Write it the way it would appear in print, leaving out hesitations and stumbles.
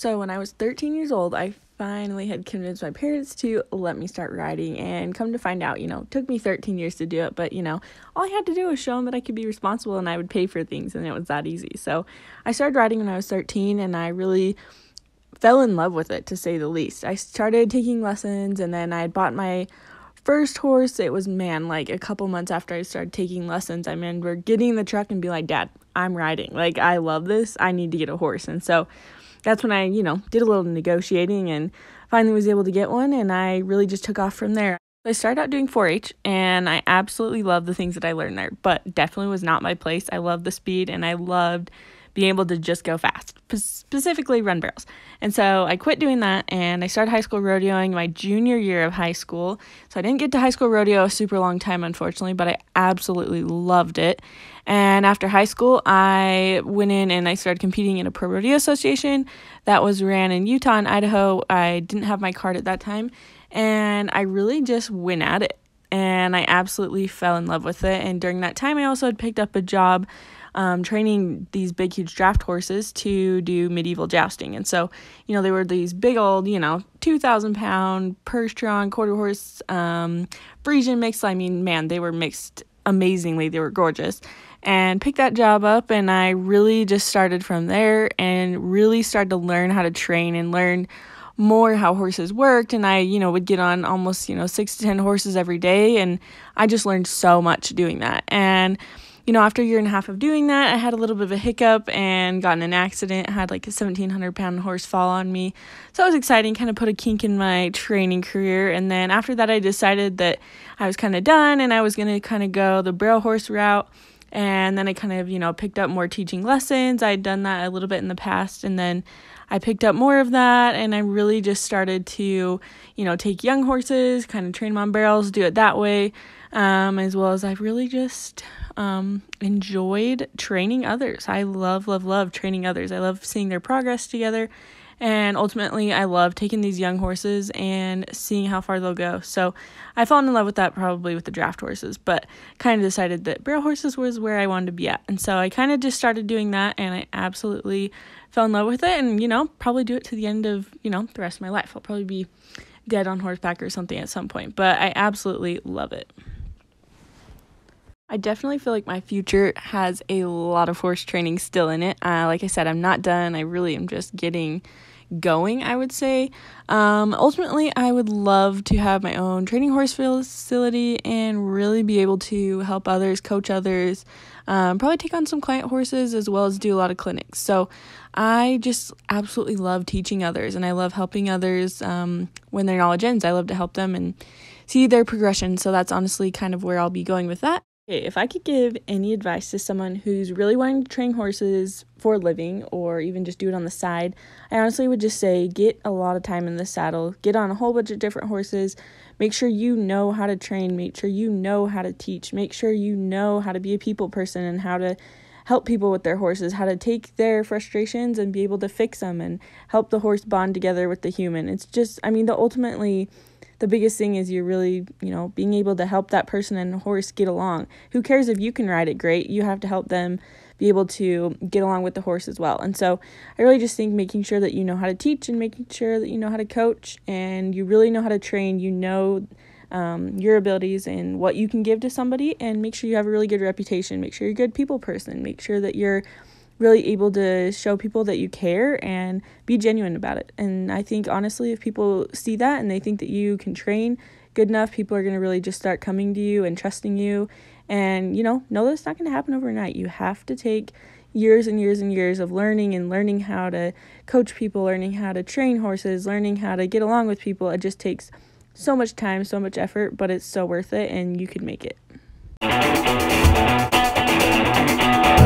So when I was 13 years old, I finally had convinced my parents to let me start riding, and come to find out, it took me 13 years to do it, but all I had to do was show them that I could be responsible and I would pay for things, and it was that easy. So I started riding when I was 13, and I really fell in love with it, to say the least. I started taking lessons, and then I had bought my first horse. It was, like a couple months after I started taking lessons, I remember getting in the truck and being like, Dad, I'm riding. Like, I love this. I need to get a horse. And so that's when I, did a little negotiating and finally was able to get one, and I really just took off from there. I started out doing 4-H, and I absolutely loved the things that I learned there, but definitely was not my place. I loved the speed, and I loved being able to just go fast, specifically run barrels. And so I quit doing that, and I started high school rodeoing my junior year of high school. So I didn't get to high school rodeo a super long time, unfortunately, but I absolutely loved it. And after high school, I went in and I started competing in a pro rodeo association that was ran in Utah and Idaho. I didn't have my card at that time, and I really just went at it, and I absolutely fell in love with it. And during that time, I also had picked up a job training these big, huge draft horses to do medieval jousting. And so, they were these big old, 2,000-pound Percheron quarter horse, Frisian mix. I mean, they were mixed amazingly. They were gorgeous. And picked that job up, and I really just started from there and really started to learn how to train and learn more how horses worked. And I, would get on almost, 6 to 10 horses every day. And I just learned so much doing that. And after a year and a half of doing that, I had a little bit of a hiccup and got in an accident. I had like a 1,700-pound horse fall on me. So it was exciting, kind of put a kink in my training career. And then after that, I decided that I was kind of done and I was going to kind of go the barrel horse route. And then I kind of, picked up more teaching lessons. I had done that a little bit in the past, and then I picked up more of that, and I really just started to, take young horses, kind of train them on barrels, do it that way, as well as I really just enjoyed training others. I love training others. I love seeing their progress together, and ultimately I love taking these young horses and seeing how far they'll go. So I fell in love with that probably with the draft horses, but kind of decided that barrel horses was where I wanted to be at. And so I kind of just started doing that, and I absolutely fell in love with it, and probably do it to the end of the rest of my life. I'll probably be dead on horseback or something at some point, but I absolutely love it. I definitely feel like my future has a lot of horse training still in it. Like I said, I'm not done. I really am just getting going, I would say. Ultimately, I would love to have my own training horse facility and really be able to help others, coach others, probably take on some client horses, as well as do a lot of clinics. So I just absolutely love teaching others, and I love helping others when their knowledge ends. I love to help them and see their progression. So that's honestly kind of where I'll be going with that. If I could give any advice to someone who's really wanting to train horses for a living or even just do it on the side, I honestly would just say get a lot of time in the saddle, get on a whole bunch of different horses, make sure you know how to train, make sure you know how to teach, make sure you know how to be a people person and how to help people with their horses, how to take their frustrations and be able to fix them and help the horse bond together with the human. It's just, the biggest thing is you're really, being able to help that person and horse get along. Who cares if you can ride it great? You have to help them be able to get along with the horse as well. And so I really just think making sure that you know how to teach and making sure that you know how to coach and you really know how to train, your abilities and what you can give to somebody, and make sure you have a really good reputation. Make sure you're a good people person. Make sure that you're really able to show people that you care and be genuine about it. And I think honestly, if people see that and they think that you can train good enough, people are going to really just start coming to you and trusting you. And know that's not going to happen overnight. You have to take years and years and years of learning and learning how to coach people, learning how to train horses, learning how to get along with people. It just takes so much time, so much effort, but it's so worth it, and you can make it.